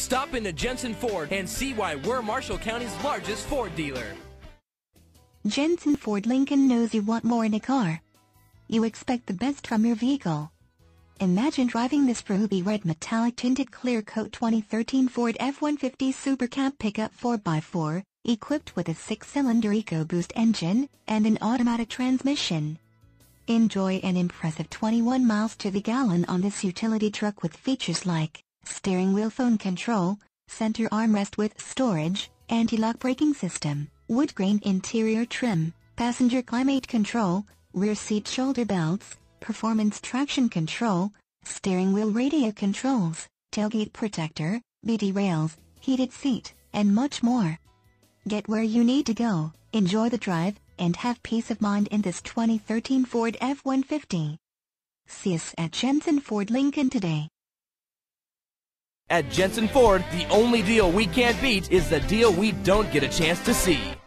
Stop into Jensen Ford and see why we're Marshall County's largest Ford dealer. Jensen Ford Lincoln knows you want more in a car. You expect the best from your vehicle. Imagine driving this ruby red metallic tinted clear coat 2013 Ford F-150 Super Cab pickup 4x4, equipped with a 6-cylinder EcoBoost engine and an automatic transmission. Enjoy an impressive 21 miles to the gallon on this utility truck with features like steering wheel phone control, center armrest with storage, anti-lock braking system, wood grain interior trim, passenger climate control, rear seat shoulder belts, performance traction control, steering wheel radio controls, tailgate protector, BD rails, heated seat, and much more. Get where you need to go, enjoy the drive, and have peace of mind in this 2013 Ford F-150. See us at Jensen Ford Lincoln today. At Jensen Ford, the only deal we can't beat is the deal we don't get a chance to see.